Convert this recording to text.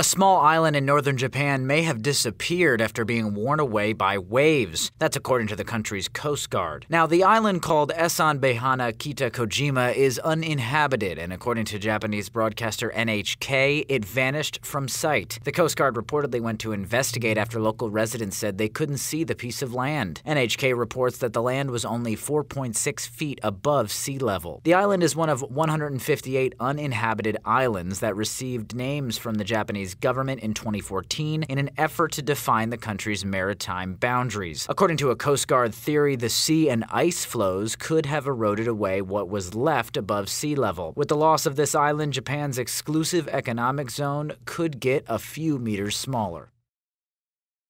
A small island in northern Japan may have disappeared after being worn away by waves. That's according to the country's Coast Guard. Now, the island called Esan Behana Kita Kojima is uninhabited, and according to Japanese broadcaster NHK, it vanished from sight. The Coast Guard reportedly went to investigate after local residents said they couldn't see the piece of land. NHK reports that the land was only 4.6 feet above sea level. The island is one of 158 uninhabited islands that received names from the Japanese government in 2014 in an effort to define the country's maritime boundaries. According to a Coast Guard theory, the sea and ice flows could have eroded away what was left above sea level. With the loss of this island, Japan's exclusive economic zone could get a few meters smaller.